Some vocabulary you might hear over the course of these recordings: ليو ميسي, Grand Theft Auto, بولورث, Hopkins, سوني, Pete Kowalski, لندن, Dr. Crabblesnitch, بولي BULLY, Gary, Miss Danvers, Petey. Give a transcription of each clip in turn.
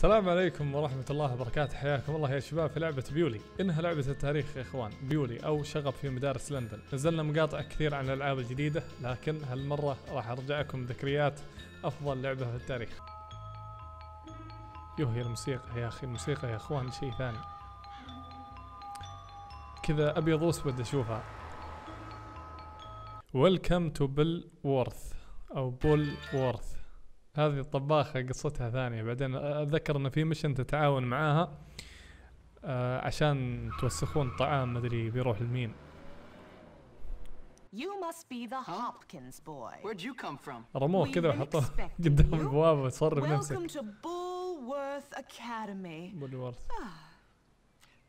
السلام عليكم ورحمة الله وبركاته، حياكم الله يا شباب في لعبة بيولي. إنها لعبة التاريخ يا إخوان، بيولي أو شغب في مدارس لندن. نزلنا مقاطع كثير عن الألعاب الجديدة، لكن هالمرة راح أرجع لكم ذكريات أفضل لعبة في التاريخ. يوه يا الموسيقى يا أخي، الموسيقى يا إخوان شيء ثاني. كذا أبيض وأسود أشوفها. ويلكم تو بولورث أو بولورث. هذه الطباخة قصتها ثانية، بعدين أتذكر إن في مشن تتعاون معاها عشان توسخون طعام مدري بيروح لمين. رموه كذا وحطوه قدام البوابة وتصرف نفسك. بولورث.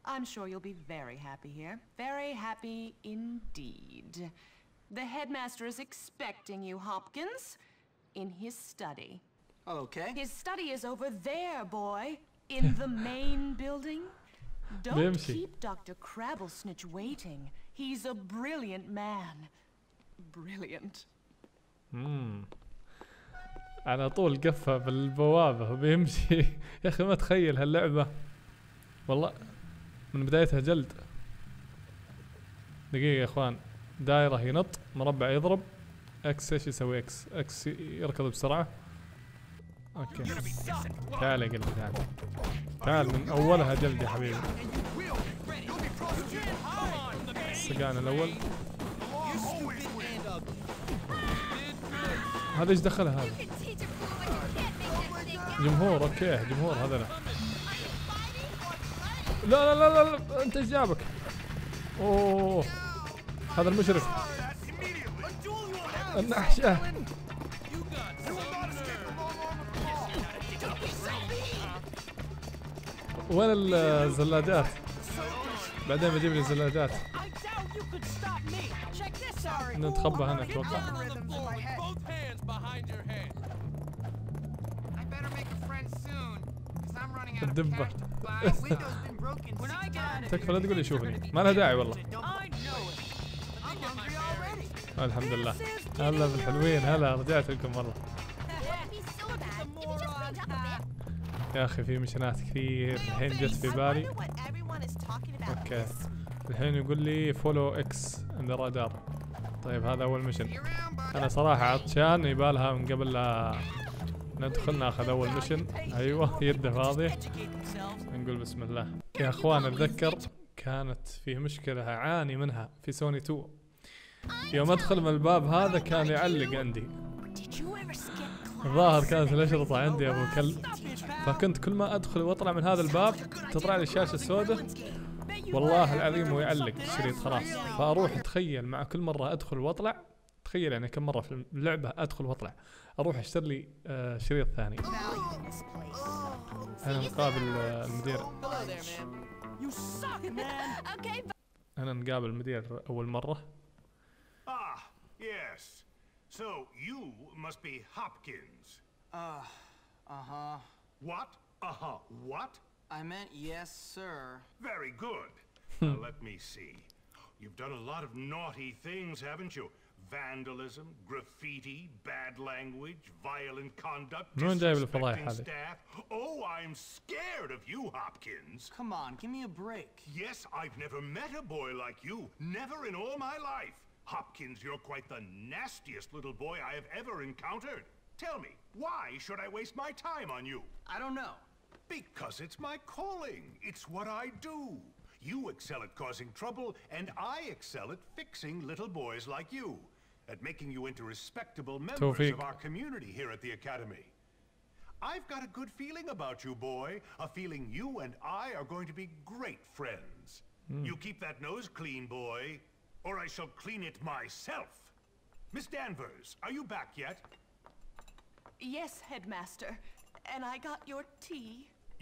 I'm sure you'll be very happy here. Very happy indeed. The headmaster is expecting you, Hopkins. In his study. Okay. His study is over there, boy. In the main building. Don't keep Dr. Crabblesnitch waiting. He's a brilliant man. Brilliant. على طول قفة بالبوابة وبيمشي. يا أخي ما تخيل هاللعبة والله من بدايتها جلد. دقيقة يا إخوان، دائرة ينط، مربع يضرب، اكس ايش يسوي؟ اكس يركض بسرعة. اوكي تعال يا قلبي، تعال من اولها جلد يا حبيبي. صقعنا الاول. هذا ايش دخلها هذا؟ جمهور. اوكي جمهور هذا. لا لا لا لا, لا. انت ايش جابك؟ اوه هذا المشرف النحشة. وين الزلادات؟ بعدين بجيب لي زلادات. نتخبى هنا اتوقع. الدبة. تكفى لا تقول لي شوفني، ما لها داعي والله. الحمد لله، هلا بالحلوين، هلا رجعت لكم والله. يا اخي في مشنات كثير الحين جت في بالي. اوكي الحين يقول لي فولو اكس عند الرادار. طيب هذا اول مشن. انا صراحه عطشان، يبالها من قبل لا ندخل ناخذ اول مشن. ايوه يده فاضيه، نقول بسم الله. يا اخوان اتذكر كانت في مشكله اعاني منها في سوني 2. يوم ادخل من الباب هذا كان يعلق عندي. الظاهر كانت الاشرطة عندي يا ابو كلب، فكنت كل ما ادخل واطلع من هذا الباب تطلع لي الشاشة السوداء والله العظيم، ويعلق الشريط خلاص. فاروح اتخيل مع كل مرة ادخل واطلع، تخيل يعني كم مرة في اللعبة ادخل واطلع، اروح اشتري لي شريط ثاني. انا نقابل المدير. انا نقابل المدير اول مرة. Ah, yes. So you must be Hopkins. Uh-huh. What? Uh-huh. What? I meant yes, sir. Very good. Now let me see. You've done a lot of naughty things, haven't you? Vandalism, graffiti, bad language, violent conduct, disrespecting staff. Oh, I'm scared of you, Hopkins. Come on, give me a break. Yes, I've never met a boy like you. Never in all my life. Hopkins, you're quite the nastiest little boy I have ever encountered. Tell me, why should I waste my time on you? I don't know. Because it's my calling. It's what I do. You excel at causing trouble, and I excel at fixing little boys like you. At making you into respectable members of our community here at the Academy. I've got a good feeling about you, boy. A feeling you and I are going to be great friends. You keep that nose clean, boy. Or I shall clean it myself. Miss Danvers, are you back yet? Yes, headmaster. And I got your tea.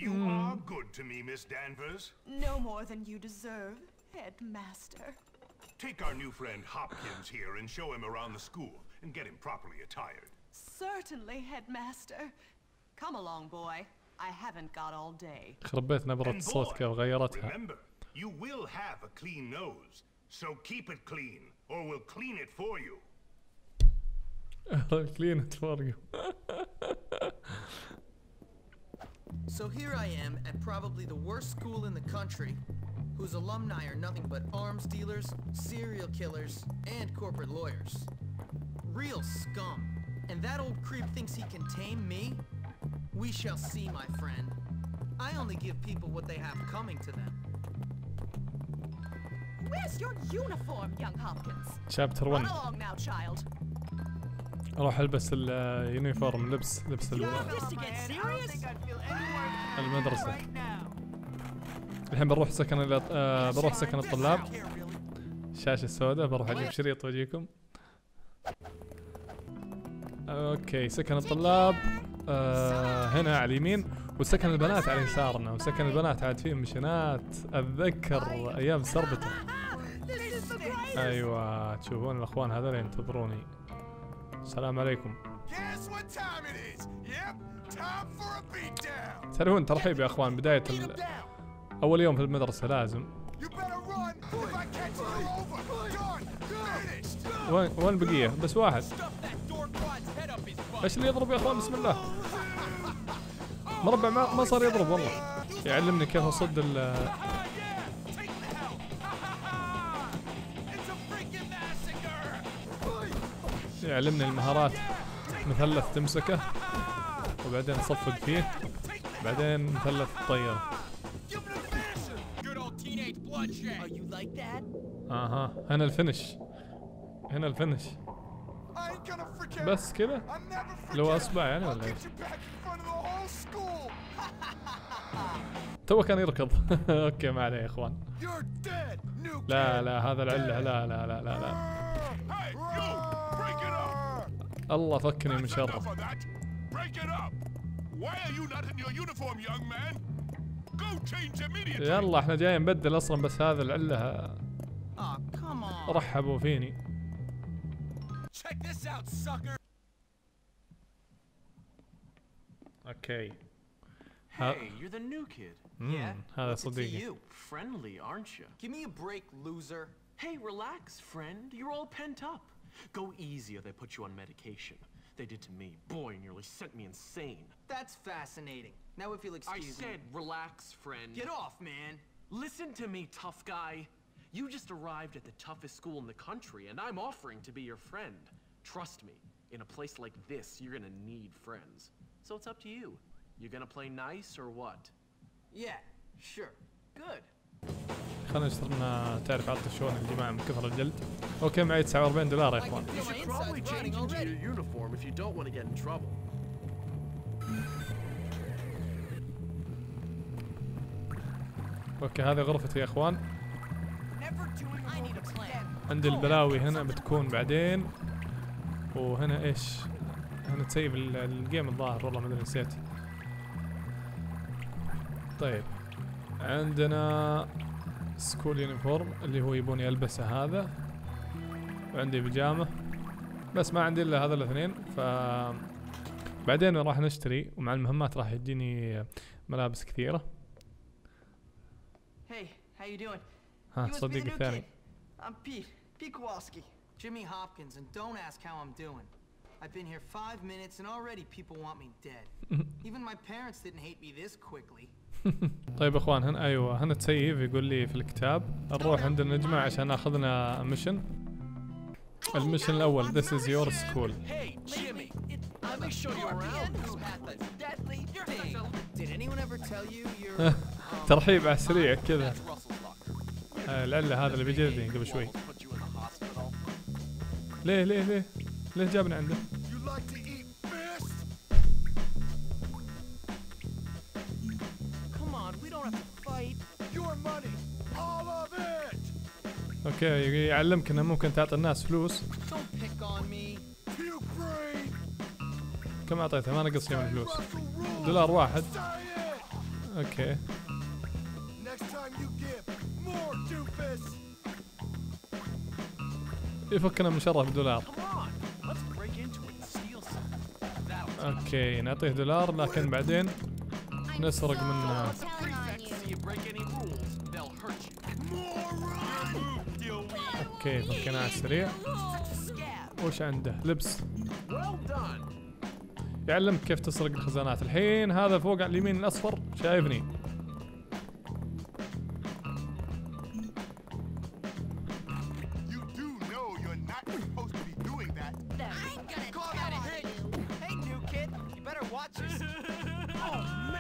You are good to me, Miss Danvers. No more than you deserve, headmaster. Take our new friend Hopkins here and show him around the school and get him properly attired. Certainly, headmaster. Come along, boy. I haven't got all day. خربت نبرة صوتك وغيرتها. Remember, you will have a clean nose. So keep it clean, or we'll clean it for you. Clean it for you. So here I am at probably the worst school in the country, whose alumni are nothing but arms dealers, serial killers, and corporate lawyers. Real scum. And that old creep thinks he can tame me? We shall see, my friend. I only give people what they have coming to them. Where's your uniform, young Hopkins? Chapter 1. اروح البس اليونيفورم، لبس المدرسة. الحين بروح سكن الطلاب. الشاشة السوداء، بروح اجيب شريط واجيكم. اوكي، سكن الطلاب هنا على اليمين، وسكن البنات على يسارنا، وسكن البنات عاد فيه مشينات. اتذكر ايام سربته. ايوه، تشوفون الاخوان هذول ينتظروني. السلام عليكم. تعرفون ترحيب يا اخوان، بداية اول يوم في المدرسة لازم. وين بقية؟ بس واحد. ايش اللي يضرب يا اخوان؟ بسم الله. مربع ما صار يضرب والله. يعلمني كيف اصد ال يعلمني المهارات. مثلث تمسكه وبعدين تصفق فيه، بعدين مثلث تطيره. اها، هنا الفنش، هنا الفنش. بس كذا لو اصبع يعني ولا ايش؟ تو كان يركض. اوكي ما عليه يا اخوان. لا لا، هذا العله. لا لا لا لا لا، الله فكني من شره. يلا احنا جايين نبدل اصلا، بس هذا العله رحبوا فيني. اوكي. Hey, you're the new kid. Yeah. هذا صديقي. You friendly, aren't you? Give me a break, loser. Hey, relax, friend. You're all pent up. Go easy or they put you on medication. They did to me. Boy, nearly sent me insane. That's fascinating. Now if you'll excuse me. I said relax, friend. Get off, man. Listen to me, tough guy. You just arrived at the toughest school in the country, and I'm offering to be your friend. Trust me, in a place like this, you're gonna need friends. So it's up to you. You're gonna play nice or what? Yeah, sure. Good. خلنا نشترنا، تعرف عطوا شلون الجماعة من كثر الجلد. اوكي معي $49 يا اخوان. اوكي هذه غرفتي يا اخوان. عند البلاوي هنا بتكون بعدين، وهنا ايش؟ هنا تسيب الجيم الظاهر، والله ما ادري نسيت. طيب عندنا سكول يونيفورم اللي هو يبوني البسه هذا، وعندي بيجامه، بس ما عندي الا هذا الاثنين. ف بعدين راح نشتري، ومع المهمات راح يجيني ملابس كثيره. ها صديقي الثاني. I'm Pete Kowalski. Jimmy Hopkins, and don't ask how I'm doing. I've been here 5 minutes, and already people want me dead. Even my parents didn't hate me this quickly. طيب اخوان، هنا ايوه هنا تسيف. يقول لي في الكتاب نروح عند النجمة عشان ناخذنا ميشن. الميشن الاول this is your school. ترحيب على السريع كذا. العله هذا اللي بيجلدني قبل شوي. ليه ليه ليه ليه جابنا عنده؟ اوكي يعلمك انه ممكن تعطي الناس فلوس. كم اعطيته؟ ما نقصني من الفلوس، $1. اوكي يفكنا من شره $1. اوكي نعطيه $1 لكن بعدين نسرق منه. اوكي فكنا على السريع. وش عنده؟ لبس. يعلمك كيف تسرق الخزانات. الحين هذا فوق على اليمين الاصفر شايفني.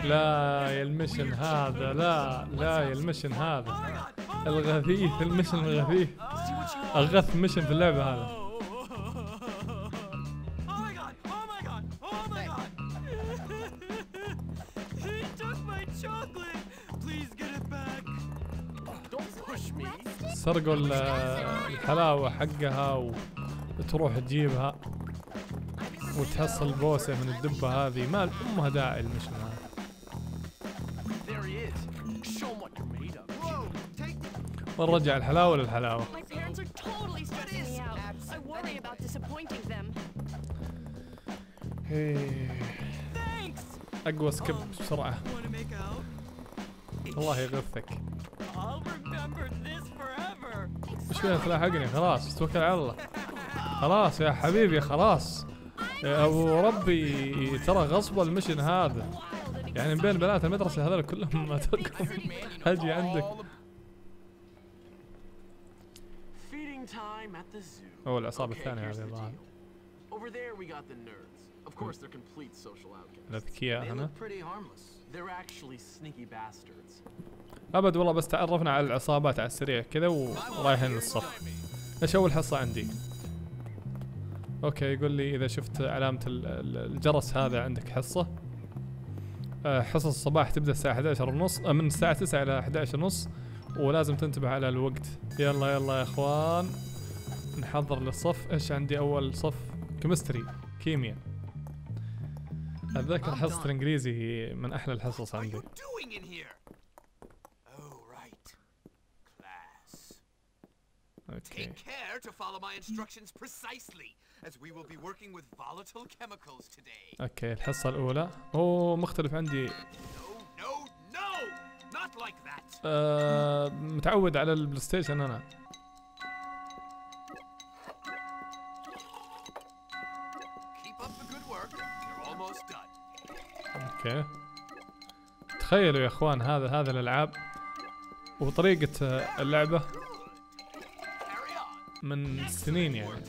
لا يا المشن هذا، لا يا المشن هذا الغثيث، المشن الغثيث، اغث مشن في اللعبه هذا. سرقوا الحلاوه حقها وتروح تجيبها وتحصل بوسه من الدبه هذه، ما امها داعي المشن هذا. نرجع الحلاوه للحلاوه. اقوى سكب بسرعه. الله يغثك. مش فيها تلاحقني، خلاص توكل على الله. خلاص يا حبيبي، خلاص يا ابو ربي، ترى غصب المشن هذا يعني. من بين بنات المدرسه هذول كلهم ما تركهم اجي عندك. Oh, العصابة الثانية هذه الظاهر. الأذكياء هنا. أبد والله، بس تعرفنا على العصابات على السريع كذا ورايحين للصف. إيش أول حصة عندي؟ أوكي، يقول لي إذا شفت علامة الجرس هذا عندك حصة. حصص الصباح تبدأ الساعة 11:30 من الساعة 9 إلى 11:30، ولازم تنتبه على الوقت. يلا يلا يا اخوان نحضر للصف. ايش عندي اول صف؟ كيمستري، كيمياء. اتذكر حصة الانجليزي هي من احلى الحصص عندي. اوكي. اوكي الحصة الاولى. اوه مختلف عندي. متعود على البلاي ستيشن انا. اوكي. تخيلوا يا اخوان هذا الالعاب وطريقة اللعبة من سنين يعني.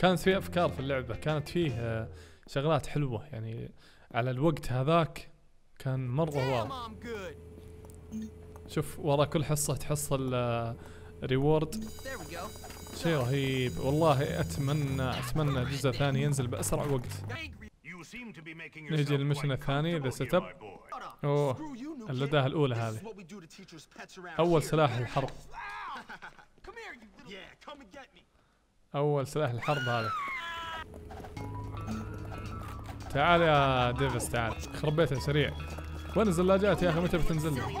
كانت فيه افكار في اللعبة، كانت فيه شغلات حلوة يعني على الوقت هذاك. كان مرة واضح. شوف ورا كل حصة تحصل ريورد، شيء رهيب والله. اتمنى جزء ثاني ينزل باسرع وقت. نجي للمشن الثاني، ذا سيت اب. اوه اللداهة الاولى هذه، اول سلاح الحرب، اول سلاح الحرب هذا. تعال يا ديفيس تعال، خربيتها سريع. وين الزلاجات يا اخي؟ متى بتنزل لي؟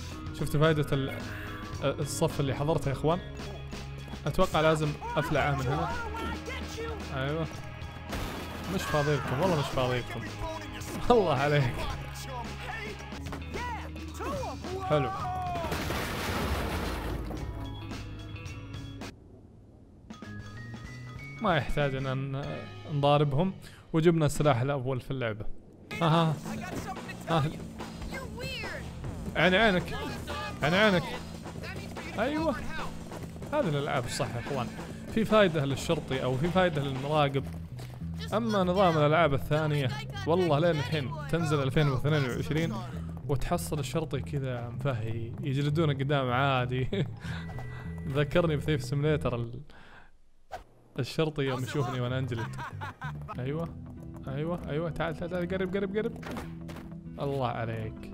شفتوا فائدة الصف اللي حضرته يا اخوان؟ اتوقع لازم افلعه من هنا. ايوه مش فاضي لكم والله، مش فاضي لكم والله عليك. حلو. ما يحتاج ان نضاربهم، وجبنا السلاح الاول في اللعبه. اها عن عينك، عن عينك. ايوه هذه الالعاب صح يا اخوان، في فائده للشرطي او في فائده للمراقب. اما نظام الالعاب الثانيه والله لين الحين تنزل 2022 وتحصل الشرطي كذا مفهي يجلدونه قدام عادي. ذكرني بثيف سيميليتر، الشرطي يوم يشوفني وانا انجلد. ايوه تعال تعال قرب قرب قرب. الله عليك.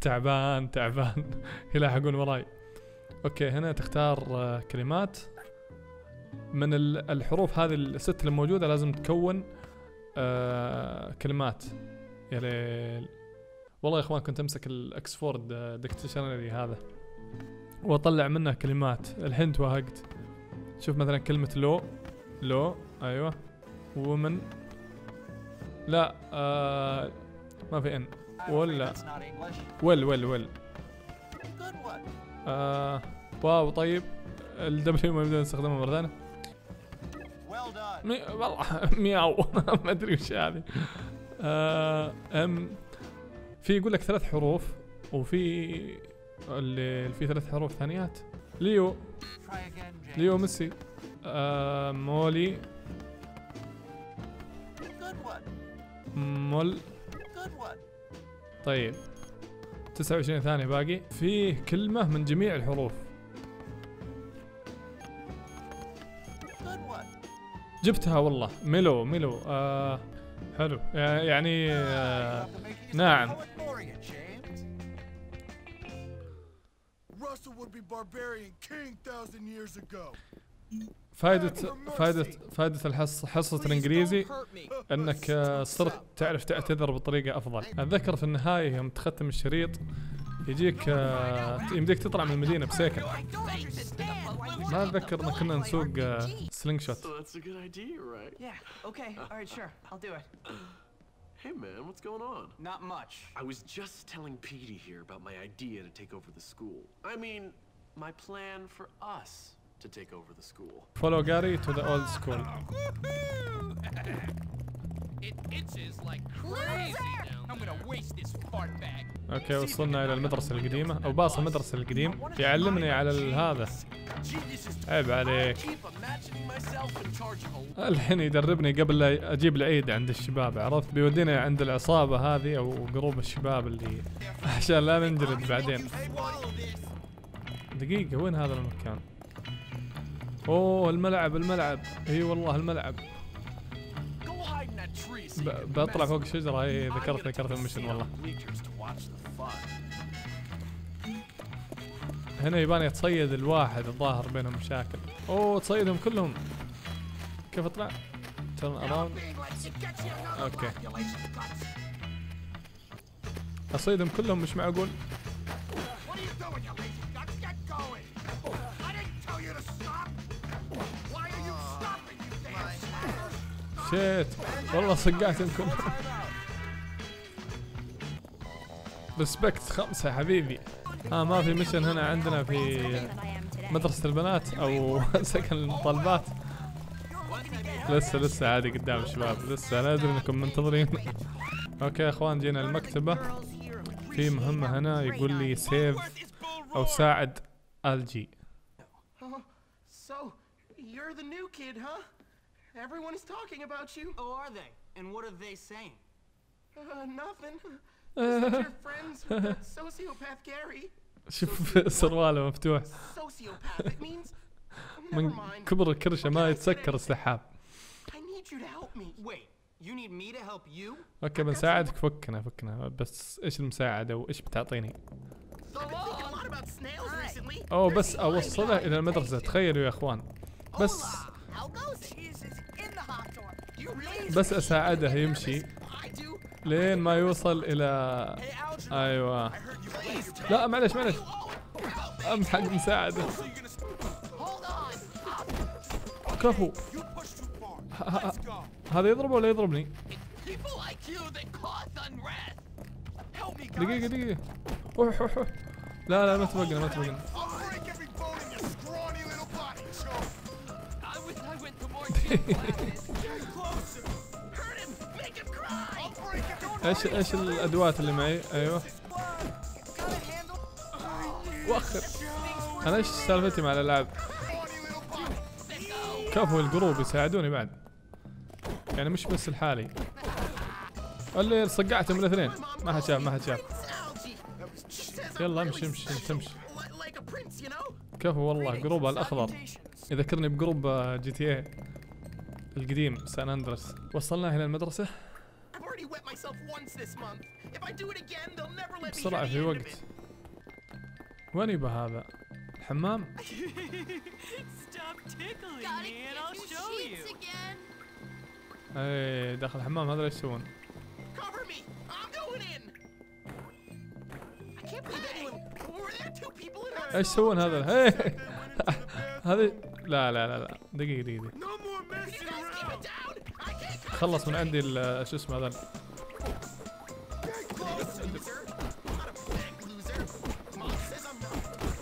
تعبان يلاحقون وراي. اوكي، هنا تختار كلمات من الحروف هذه الست اللي موجوده، لازم تكون كلمات. يا ليل والله يا اخوان، كنت امسك الاكسفورد ديكشنري هذا واطلع منه كلمات. الحين توهقت. شوف مثلا كلمه لو ايوه، ومن لا ما في ان ولا ويل واو. طيب الدبليو ما بدنا نستخدمه مره ثانيه. والله مياو ما ادري وش هذه. ام في يقول لك ثلاث حروف، وفي اللي في ثلاث حروف ثانيات. ليو ميسي، مولي. طيب 29 ثانية باقي. فيه كلمة من جميع الحروف. جبتها والله. ميلو. حلو يعني. ناعم. فائدة حصة الانجليزي انك صرت تعرف تعتذر بطريقة افضل. اتذكر في النهاية يوم تختم الشريط يجيك يمديك تطلع من المدينة بسيكل. ما اتذكر ان كنا نسوق سلينج شوت. Hey man, what's going on? Not much. I was just telling Petey here about my idea to take over the school. I mean, my plan for us to take over the school. Follow Gary to the old school. It itches like crazy now. I'm gonna waste this fart bag. Okay, وصلنا إلى المدرسة القديمة أو باص المدرسة القديم. يعلمني على هذا. عيب عليك. الحين يدربني قبل لا أجيب العيد عند الشباب، عرفت؟ بيودينا عند العصابة هذه أو جروب الشباب اللي عشان لا ننجلد بعدين. دقيقة، وين هذا المكان؟ أوه الملعب. إي والله الملعب. بطلع فوق الشجرة. هي ذكرت المشن والله. هنا يبان يتصيد الواحد، الظاهر بينهم مشاكل. اوه تصيدهم كلهم. كيف اطلع؟ ترن اراوند. اوكي اصيدهم كلهم، مش معقول. شيت والله صقعتهم كلهم. ريسبكت 5 حبيبي. ما في مشن هنا عندنا في مدرسة البنات او سكن المطالبات. لسه عادي قدام الشباب، لسه انا ادري انكم منتظرين. اوكي يا اخوان، جينا المكتبة. في مهمة هنا يقول لي سيف او ساعد الجي. شوف سرواله مفتوح. من كبر الكرشة ما يتسكر السحاب. اوكي بنساعدك. فكنا بس ايش المساعدة وايش بتعطيني؟ بس اوصله الى المدرسة. تخيلوا يا اخوان، بس اساعده يمشي لين ما يوصل الى ايوه. لا معلش امحق مساعده. كفو. هذا يضربه ولا يضربني؟ دقيقة أوح. لا ما تبقنا. ايش الادوات اللي معي؟ ايوه وأخر. أنا إيش سالفتي مع الألعاب؟ كفو الجروب يساعدوني بعد. يعني مش بس الحالي. اللي صقعتهم الاثنين، ما حد شاف يلا امشي امشي تمشي. كفو والله جروب الأخضر يذكرني بجروب جي تي اي القديم سان أندرس. وصلنا هنا المدرسة. بسرعة في وقت. وين يبى هذا؟ الحمام؟ ايه داخل الحمام هذا ليش يسوون؟ ايش يسوون هذا؟ هيه هذه لا لا لا لا دقيقة دقيقة خلص من عندي شو اسمه هذا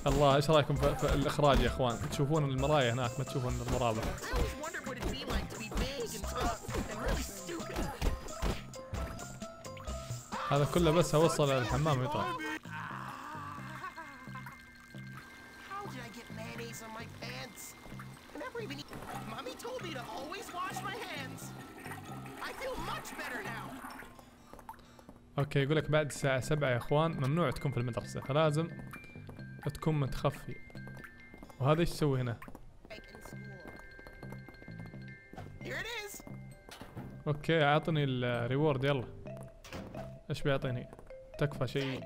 الله. ايش رايكم في الاخراج يا اخوان؟ تشوفون المرايا هناك ما تشوفون المرابع. هذا كله بس اوصل للحمام يطلع. اوكي يقول لك بعد الساعة 7 يا اخوان ممنوع تكون في المدرسة فلازم تكون متخفي. وهذا ايش تسوي هنا؟ اوكي اعطني الريورد يلا. ايش بيعطيني؟ تكفى شيء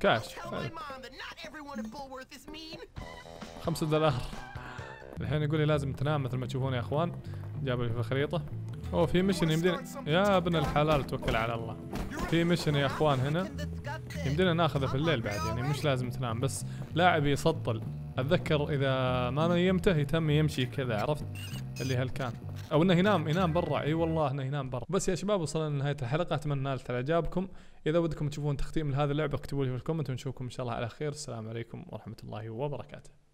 كاش. $5 الحين يقول لي لازم تنام مثل ما تشوفون يا اخوان. جابوا لي في الخريطة. اوه في ميشن يمدينا يا ابن الحلال توكل على الله. في ميشن يا اخوان هنا يمدينا ناخذه في الليل بعد يعني مش لازم تنام بس لاعبي يسطل. اتذكر اذا ما نيمته يتم يمشي كذا عرفت اللي هالكان او انه ينام برا. اي والله انه ينام برا. بس يا شباب وصلنا لنهايه الحلقه اتمنى نالت على اعجابكم. اذا ودكم تشوفون تختيم لهذه اللعبه اكتبوا لي في الكومنت ونشوفكم ان شاء الله على خير. السلام عليكم ورحمه الله وبركاته.